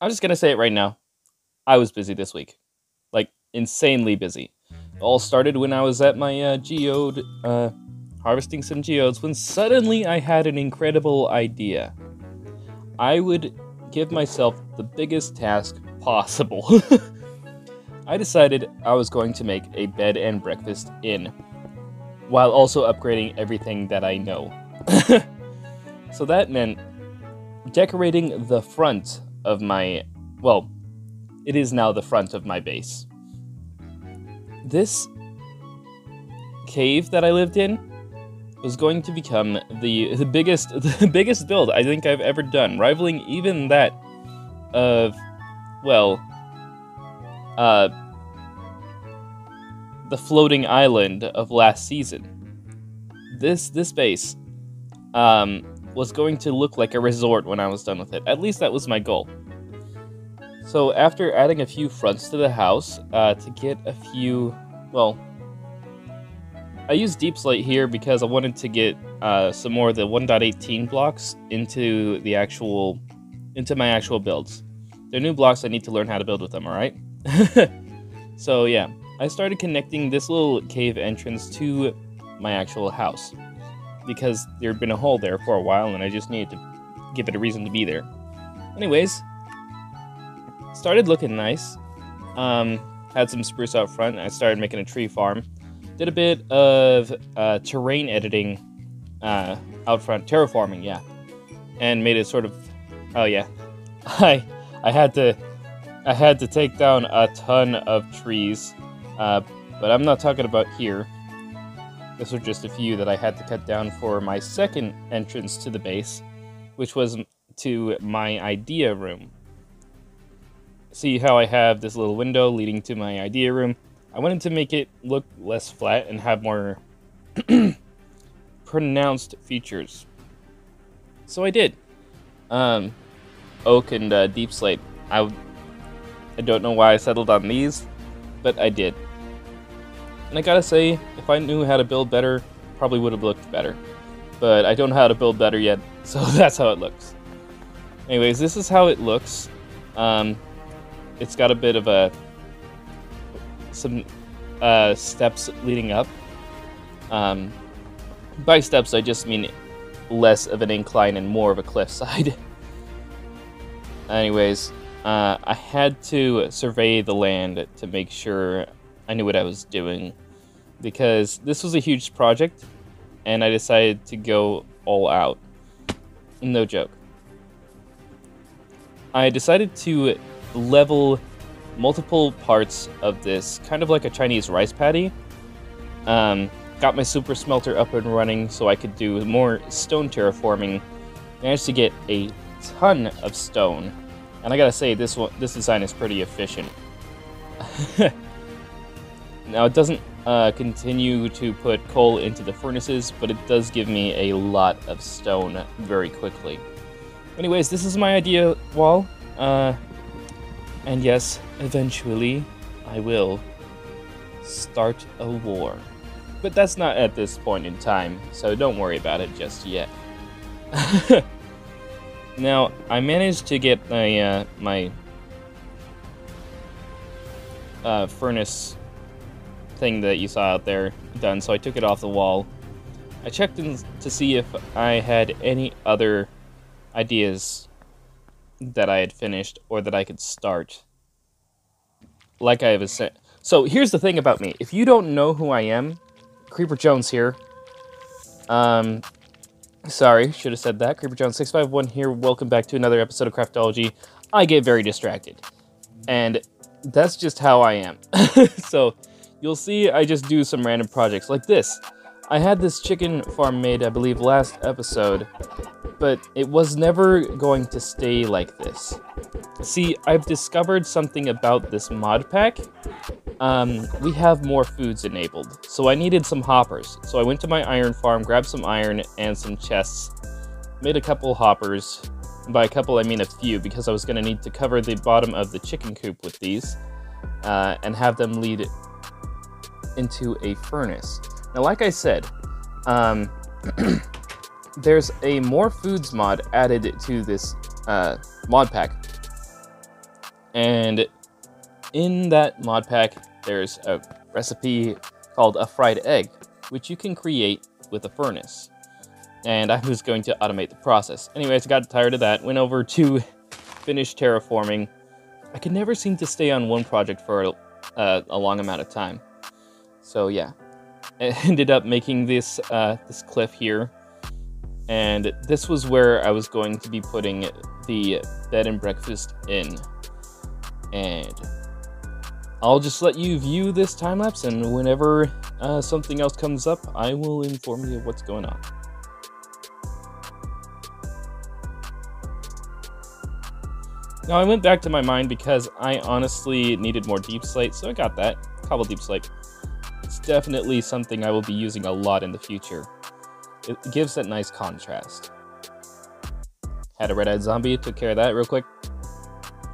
I'm just going to say it right now. I was busy this week. Like, insanely busy. It all started when I was at my geode, harvesting some geodes, when suddenly I had an incredible idea. I would give myself the biggest task possible. I decided I was going to make a bed and breakfast inn, while also upgrading everything that I know. So that meant decorating the front of my, well, it is now the front of my base. This cave that I lived in was going to become the biggest build I think I've ever done, rivaling even that of, well, the floating island of last season. This base was going to look like a resort when I was done with it. At least that was my goal. So after adding a few fronts to the house to get a few, well, I used Deep Slate here because I wanted to get some more of the 1.18 blocks into the actual, into my actual builds. They're new blocks, I need to learn how to build with them, alright? So yeah, I started connecting this little cave entrance to my actual house, because there had been a hole there for a while and I just needed to give it a reason to be there. Anyways, started looking nice, had some spruce out front, and I started making a tree farm. Did a bit of terrain editing out front, terraforming, yeah, and made it sort of, oh yeah, I had to take down a ton of trees, but I'm not talking about here. This were just a few that I had to cut down for my second entrance to the base, which was to my idea room. See how I have this little window leading to my idea room? I wanted to make it look less flat and have more pronounced features. So I did. Oak and deep slate. I don't know why I settled on these, but I did. And I gotta say, if I knew how to build better, probably would have looked better. But I don't know how to build better yet, so that's how it looks. Anyways, this is how it looks. It's got a bit of a some steps leading up. By steps, I just mean less of an incline and more of a cliffside. Anyways, I had to survey the land to make sure I knew what I was doing, because this was a huge project, and I decided to go all out. No joke. I decided to level multiple parts of this, kind of like a Chinese rice paddy. Got my super smelter up and running so I could do more stone terraforming. Managed to get a ton of stone, and I gotta say, this design is pretty efficient. Now, it doesn't continue to put coal into the furnaces, but it does give me a lot of stone very quickly. Anyways, this is my idea wall. And yes, eventually, I will start a war. But that's not at this point in time, so don't worry about it just yet. Now, I managed to get my furnace thing that you saw out there done, so I took it off the wall. I checked in to see if I had any other ideas that I had finished or that I could start. Like I have said. So here's the thing about me. If you don't know who I am, Creeper Jones here. Sorry, should have said that. CreeperJones651 here. Welcome back to another episode of Craftology. I get very distracted. And that's just how I am. So you'll see I just do some random projects like this. I had this chicken farm made, I believe, last episode, but it was never going to stay like this. See, I've discovered something about this mod pack. We have more foods enabled, so I needed some hoppers. So I went to my iron farm, grabbed some iron and some chests, made a couple hoppers. And by a couple, I mean a few, because I was gonna need to cover the bottom of the chicken coop with these and have them lead into a furnace. Now, like I said, there's a more foods mod added to this mod pack. And in that mod pack, there's a recipe called a fried egg, which you can create with a furnace. And I was going to automate the process. Anyways, I got tired of that, went over to finish terraforming. I could never seem to stay on one project for a long amount of time. So yeah, I ended up making this, this cliff here. And this was where I was going to be putting the bed and breakfast in. And I'll just let you view this time-lapse, and whenever something else comes up, I will inform you of what's going on. Now, I went back to my mine because I honestly needed more deep slate, so I got that. Cobble deep slate. It's definitely something I will be using a lot in the future. It gives that nice contrast. Had a red-eyed zombie, took care of that real quick.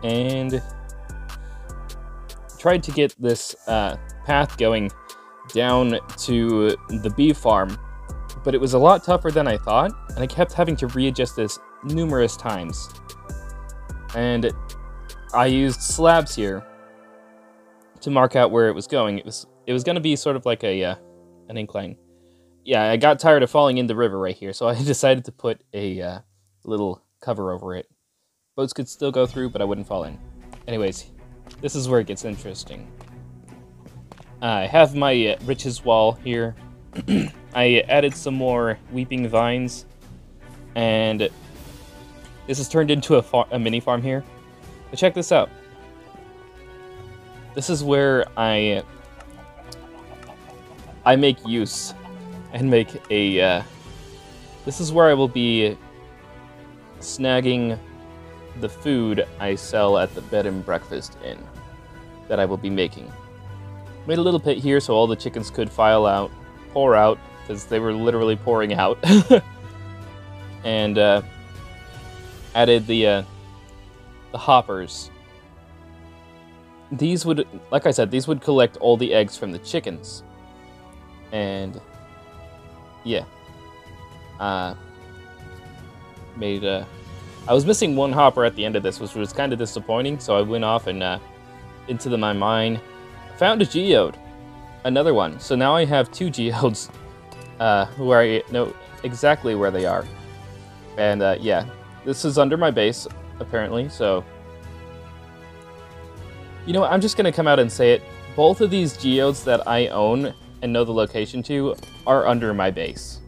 And tried to get this path going down to the bee farm, but it was a lot tougher than I thought, and I kept having to readjust this numerous times. And I used slabs here to mark out where it was going. It was going to be sort of like a an incline. Yeah, I got tired of falling in the river right here, so I decided to put a little cover over it. Boats could still go through, but I wouldn't fall in. Anyways. This is where it gets interesting. I have my riches wall here. I added some more weeping vines, and this is turned into a mini farm here. But check this out. This is where I make use and make a. This is where I will be snagging the food I sell at the bed and breakfast inn that I will be making. Made a little pit here so all the chickens could file out, pour out, because they were literally pouring out. And added the hoppers. These would, like I said, these would collect all the eggs from the chickens. And yeah, made a. I was missing one hopper at the end of this, which was kind of disappointing, so I went off and into my mine. Found a geode. Another one. So now I have two geodes where I know exactly where they are. And yeah, this is under my base, apparently, so... You know what, I'm just going to come out and say it. Both of these geodes that I own and know the location to are under my base.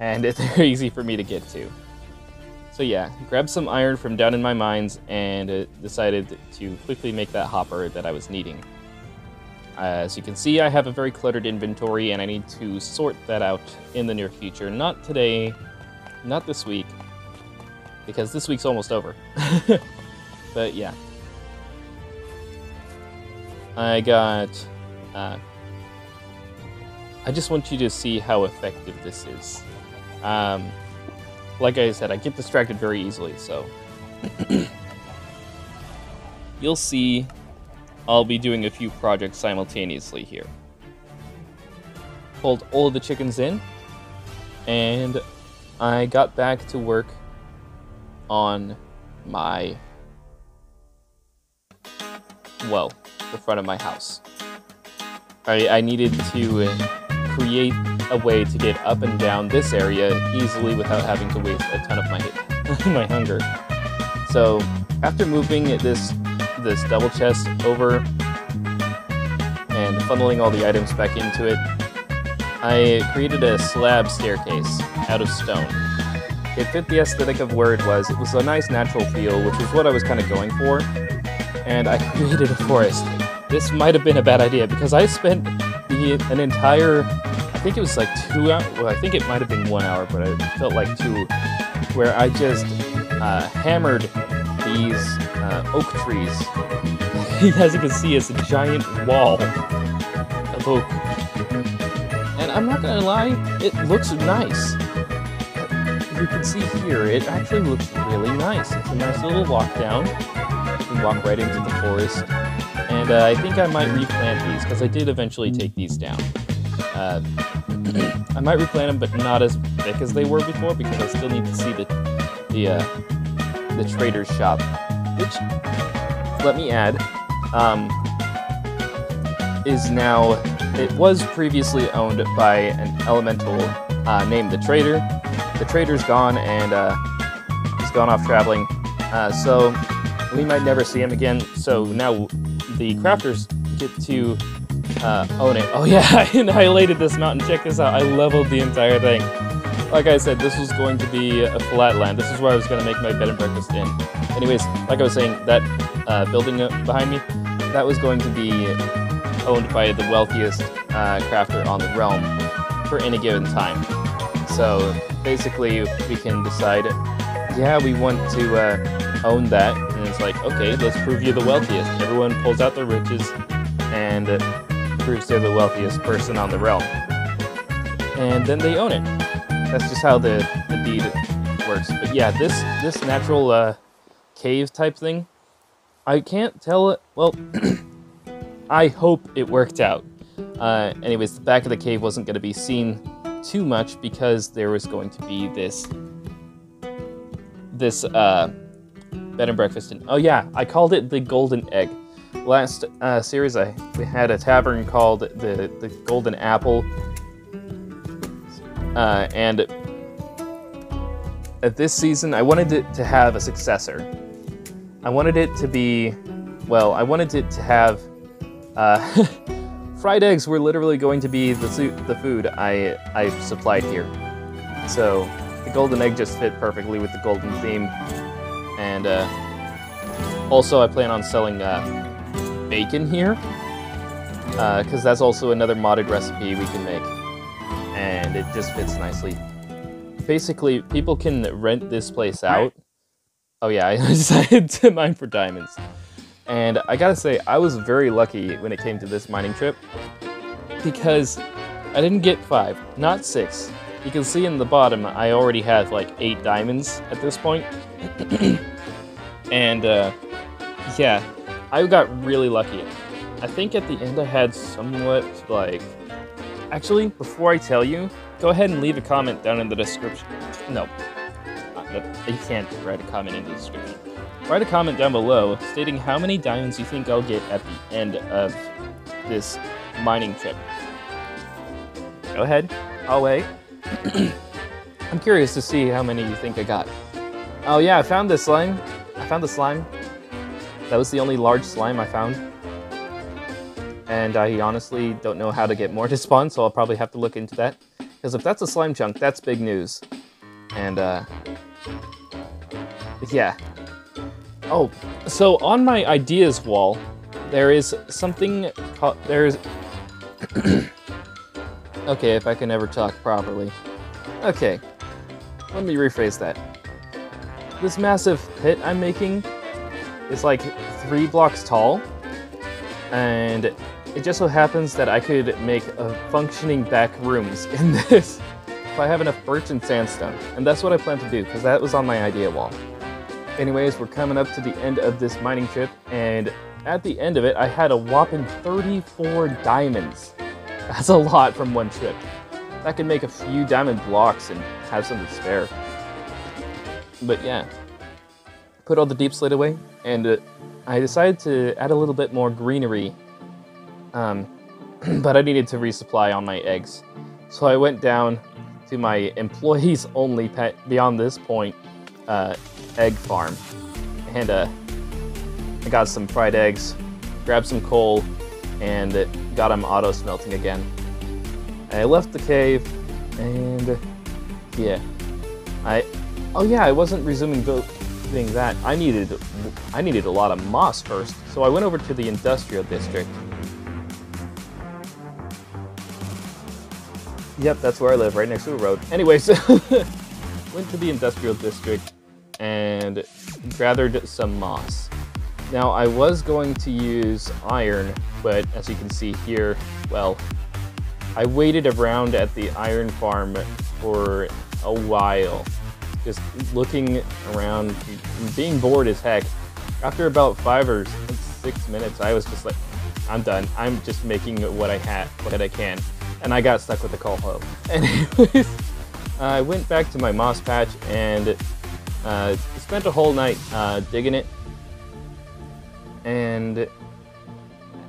And they're easy for me to get to. So yeah, grabbed some iron from down in my mines and decided to quickly make that hopper that I was needing. As you can see, I have a very cluttered inventory and I need to sort that out in the near future. Not today, not this week, because this week's almost over. But yeah. I got... I just want you to see how effective this is. Like I said, I get distracted very easily, so... You'll see I'll be doing a few projects simultaneously here. Pulled all the chickens in, and I got back to work on my... well, the front of my house. I needed to create a way to get up and down this area easily without having to waste a ton of my hunger. So after moving this double chest over and funneling all the items back into it, I created a slab staircase out of stone. It fit the aesthetic of where it was. It was a nice natural feel, which is what I was kind of going for, and I created a forest. This might have been a bad idea because I spent an entire... I think it was like 2 hours, well, I think it might have been 1 hour, but it felt like two, where I just hammered these oak trees. As you can see, it's a giant wall of oak. And I'm not gonna lie, it looks nice. You can see here, it actually looks really nice. It's a nice little walk down. You can walk right into the forest. And I think I might replant these, because I did eventually take these down. I might replant them, but not as thick as they were before, because I still need to see the trader's shop, which let me add, is now, it was previously owned by an elemental named the Trader. The Trader's gone and he's gone off traveling, so we might never see him again. So now the crafters get to own it. Oh yeah, I annihilated this mountain. Check this out. I leveled the entire thing. Like I said, this was going to be a flat land. This is where I was going to make my bed and breakfast in. Anyways, like I was saying, that building behind me, that was going to be owned by the wealthiest crafter on the realm for any given time. So basically, we can decide, yeah, we want to own that. And it's like, okay, let's prove you're the wealthiest. Everyone pulls out their riches and proves they're the wealthiest person on the realm. And then they own it. That's just how the deed works. But yeah, this natural cave type thing, I can't tell it. Well, I hope it worked out. Anyways, the back of the cave wasn't going to be seen too much because there was going to be this bed and breakfast. Oh yeah, I called it the Golden Egg. Last series, we had a tavern called the Golden Apple. And at this season, I wanted it to have a successor. I wanted it to be, well, I wanted it to have, fried eggs were literally going to be the food I supplied here. So the Golden Egg just fit perfectly with the golden theme. And also I plan on selling bacon here, because that's also another modded recipe we can make. And it just fits nicely. Basically, people can rent this place out. Oh yeah, I decided to mine for diamonds. And I gotta say, I was very lucky when it came to this mining trip, because I didn't get 5, not 6. You can see in the bottom, I already have like 8 diamonds at this point. And yeah, I got really lucky. I think at the end I had somewhat like... Actually, before I tell you, go ahead and leave a comment down in the description. No, you can't write a comment in the description. Write a comment down below stating how many diamonds you think I'll get at the end of this mining trip. Go ahead, I'll wait. I'm curious to see how many you think I got. Oh yeah, I found this slime. I found the slime. That was the only large slime I found. And I honestly don't know how to get more to spawn, so I'll probably have to look into that. Because if that's a slime chunk, that's big news. And, yeah. Oh, so on my ideas wall, there is something called... There's... Okay, if I can ever talk properly. Okay, let me rephrase that. This massive pit I'm making is like 3 blocks tall. And... It just so happens that I could make functioning back rooms in this if I have enough birch and sandstone. And that's what I plan to do, because that was on my idea wall. Anyways, we're coming up to the end of this mining trip, and at the end of it, I had a whopping 34 diamonds. That's a lot from one trip. I could make a few diamond blocks and have some to spare. But yeah, put all the deep slate away, and I decided to add a little bit more greenery. But I needed to resupply on my eggs. So I went down to my employees only pet beyond this point egg farm. And I got some fried eggs, grabbed some coal, and got them auto smelting again. I left the cave and yeah. I wasn't resuming building that. I needed a lot of moss first. So I went over to the industrial district. Yep, that's where I live, right next to a road. Anyway, so went to the industrial district and gathered some moss. Now, I was going to use iron, but as you can see here, well, I waited around at the iron farm for a while, just looking around, being bored as heck. After about 5 or 6 minutes, I was just like, I'm done. I'm just making what I can. And I got stuck with the coal hoe. Anyways, I went back to my moss patch and spent a whole night digging it. and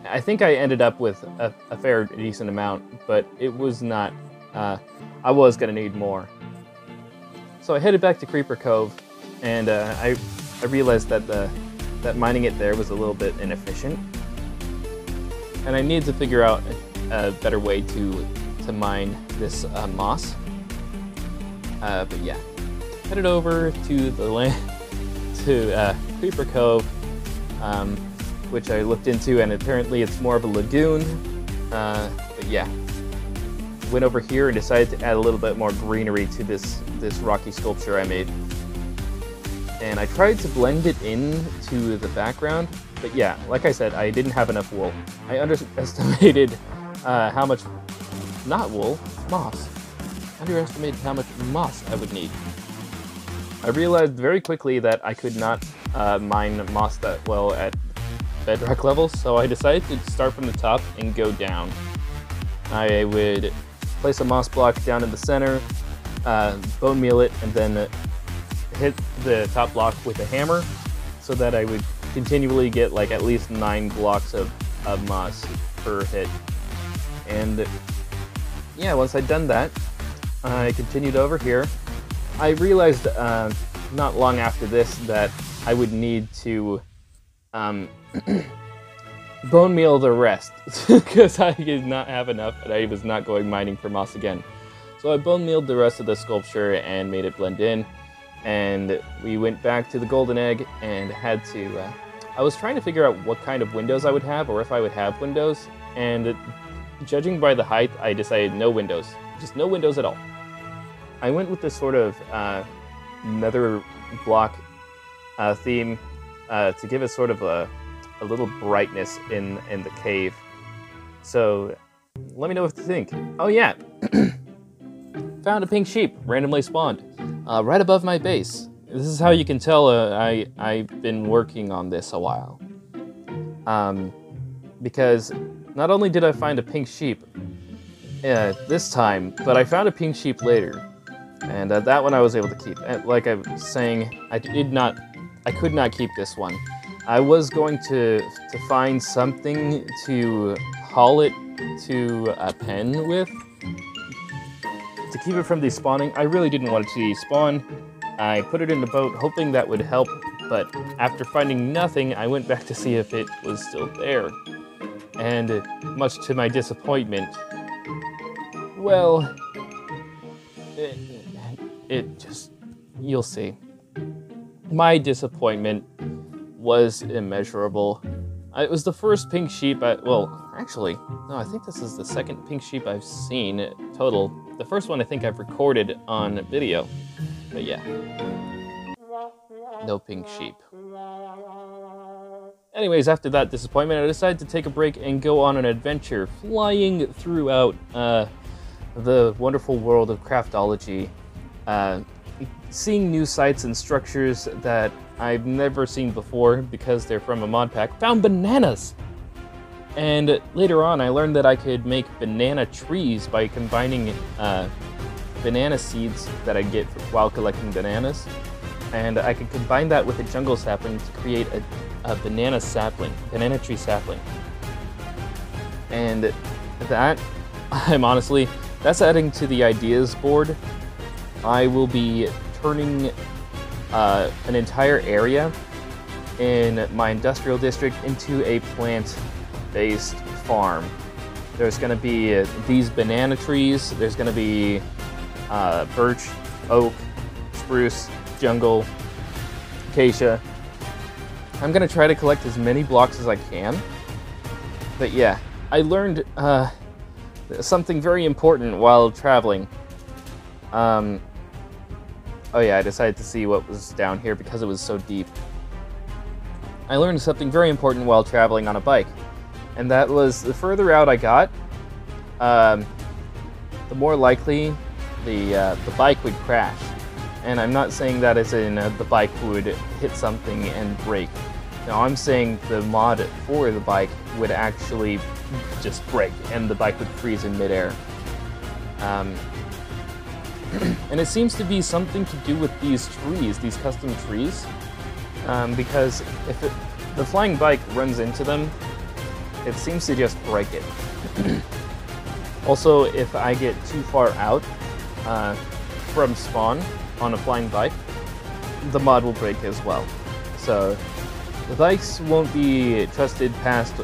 I think I ended up with a fair decent amount, but it was not, I was going to need more. So I headed back to Creeper Cove, and I realized that that mining it there was a little bit inefficient, and I needed to figure out a better way to mine this moss. But yeah, headed over to the land to Creeper Cove, which I looked into, and apparently it's more of a lagoon. But yeah, went over here and decided to add a little bit more greenery to this rocky sculpture I made. And I tried to blend it in to the background, but yeah, like I said, I didn't have enough wool. I underestimated how much, not wool, moss. Underestimated how much moss I would need. I realized very quickly that I could not mine moss that well at bedrock levels, so I decided to start from the top and go down. I would place a moss block down in the center, bone meal it, and then hit the top block with a hammer, so that I would continually get like at least 9 blocks of moss per hit. And yeah, once I'd done that, I continued over here. I realized not long after this that I would need to bone meal the rest, because I did not have enough and I was not going mining for moss again. So I bone mealed the rest of the sculpture and made it blend in, and we went back to the Golden Egg and had to... I was trying to figure out what kind of windows I would have, or if I would have windows, and judging by the height, I decided no windows. Just no windows at all. I went with this sort of nether block theme to give it sort of a little brightness in the cave. So let me know what you think. Oh yeah, found a pink sheep, randomly spawned, right above my base. This is how you can tell I've been working on this a while. Because not only did I find a pink sheep this time, but I found a pink sheep later. And that one I was able to keep. Like I was saying, I could not keep this one. I was going to find something to haul it to a pen with, to keep it from despawning. I really didn't want it to despawn. I put it in the boat, hoping that would help, but after finding nothing, I went back to see if it was still there. And much to my disappointment, well, it just, you'll see. My disappointment was immeasurable. It was the first pink sheep I think this is the second pink sheep I've seen total. The first one I think I've recorded on video, but yeah, no pink sheep. Anyways, after that disappointment, I decided to take a break and go on an adventure, flying throughout the wonderful world of Craftology, seeing new sites and structures that I've never seen before because they're from a mod pack. Found bananas! And later on, I learned that I could make banana trees by combining banana seeds that I get while collecting bananas. And I could combine that with a jungle sapling to create a banana sapling, banana tree sapling. And that, that's adding to the ideas board. I will be turning an entire area in my industrial district into a plant-based farm. There's going to be these banana trees, there's going to be birch, oak, spruce, jungle, acacia. I'm going to try to collect as many blocks as I can. But yeah, I learned something very important while traveling. Oh yeah, I decided to see what was down here because it was so deep. I learned something very important while traveling on a bike, and that was the further out I got, the more likely the bike would crash. And I'm not saying that as in the bike would hit something and break. No, I'm saying the mod for the bike would actually just break, and the bike would freeze in midair. And it seems to be something to do with these trees, these custom trees, because if The flying bike runs into them. It seems to just break it. Also, if I get too far out from spawn on a flying bike, the mod will break as well. So the bikes won't be trusted past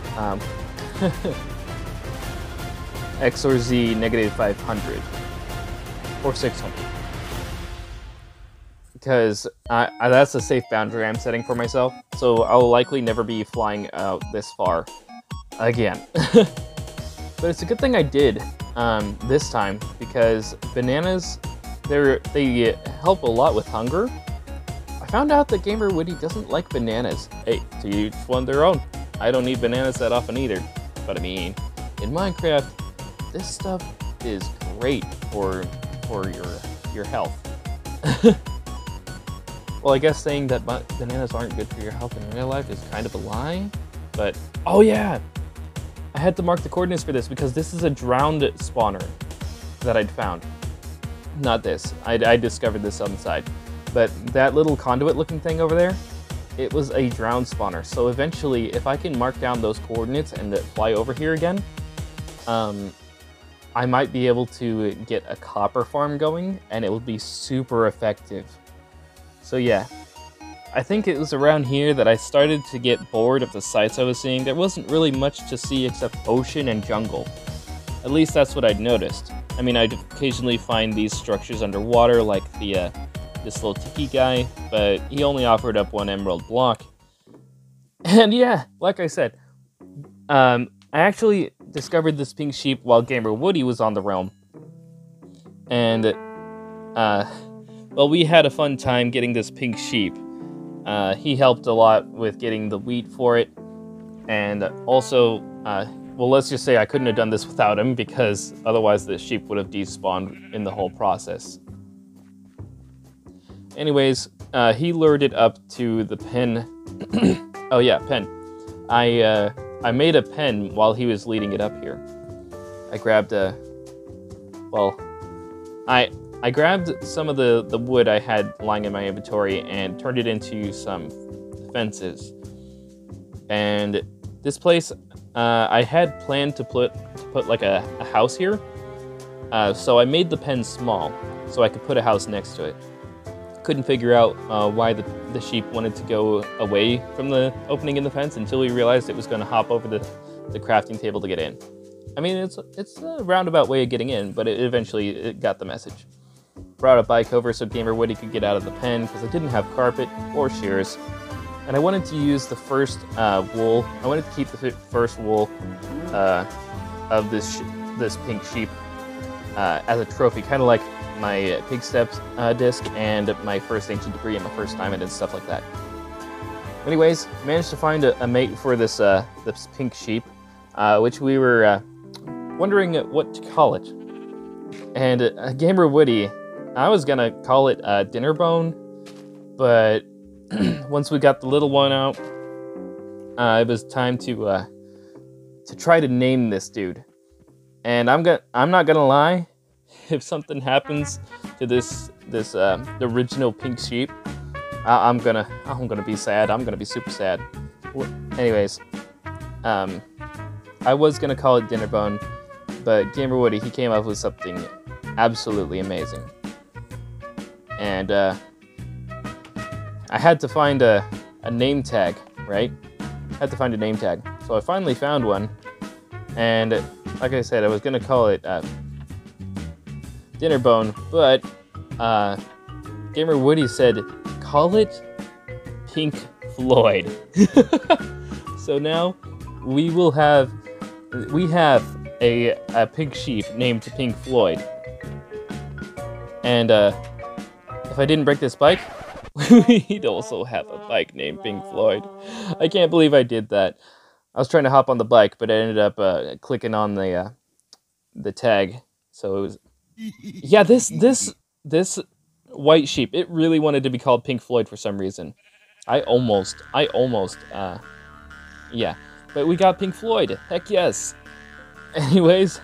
X or Z -500 or 600. Because that's a safe boundary I'm setting for myself, so I'll likely never be flying out this far again. But it's a good thing I did this time, because bananas, they help a lot with hunger. I found out that Gamer Woody doesn't like bananas. Hey, to each one their own. I don't eat bananas that often either, but I mean, in Minecraft, this stuff is great for your health. Well, I guess saying that bananas aren't good for your health in real life is kind of a lie, but oh yeah! I had to mark the coordinates for this because this is a drowned spawner that I'd found. Not this. I discovered this on the side. But that little conduit looking thing over there, it was a drowned spawner. So eventually, if I can mark down those coordinates and fly over here again, I might be able to get a copper farm going, and it will be super effective. So yeah, I think it was around here that I started to get bored of the sights I was seeing. There wasn't really much to see except ocean and jungle. At least that's what I'd noticed. I mean, I'd occasionally find these structures underwater, like the this little tiki guy, but he only offered up one emerald block. And yeah, like I said, I actually discovered this pink sheep while Gamer Woody was on the realm. And well, we had a fun time getting this pink sheep. He helped a lot with getting the wheat for it. And also, well, let's just say I couldn't have done this without him, because otherwise the sheep would have despawned in the whole process. Anyways, he lured it up to the pen. Oh yeah, pen. I made a pen while he was leading it up here. I grabbed a... well, I grabbed some of the wood I had lying in my inventory and turned it into some fences. And this place, I had planned to put like a house here. So I made the pen small so I could put a house next to it. Couldn't figure out why the sheep wanted to go away from the opening in the fence until we realized it was going to hop over the crafting table to get in. I mean, it's a roundabout way of getting in, but it eventually got the message. Brought a bike over so Gamer Woody could get out of the pen, because I didn't have carpet or shears, and I wanted to use the first wool. I wanted to keep the first wool of this pink sheep as a trophy, kind of like my pig steps disc and my first ancient debris and my first diamond and stuff like that. Anyways, managed to find a mate for this pink sheep, which we were wondering what to call it. And Gamer Woody, I was gonna call it Dinnerbone, but once we got the little one out, it was time to try to name this dude. And I'm not gonna lie, if something happens to this the original pink sheep, I'm gonna be sad. I'm gonna be super sad. Anyways, I was gonna call it Dinnerbone, but Gamer Woody, he came up with something absolutely amazing. And I had to find a name tag, right? Had to find a name tag. So I finally found one, and like I said, I was gonna call it Dinnerbone, but Gamer Woody said, call it Pink Floyd. So now we have a pink sheep named Pink Floyd. And if I didn't break this bike, we'd also have a bike named Pink Floyd. I can't believe I did that. I was trying to hop on the bike, but I ended up clicking on the tag. So it was... yeah, this white sheep, it really wanted to be called Pink Floyd for some reason. I almost yeah. But we got Pink Floyd, heck yes. Anyways,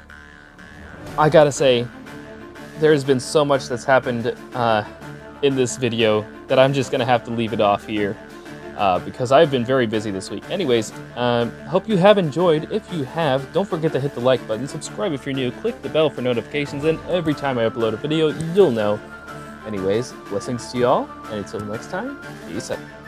I gotta say, there's been so much that's happened in this video that I'm just gonna have to leave it off here. because I've been very busy this week. Anyways, hope you have enjoyed. If you have, don't forget to hit the like button, subscribe if you're new, click the bell for notifications, and every time I upload a video, you'll know. Anyways, blessings to y'all, and until next time, peace out.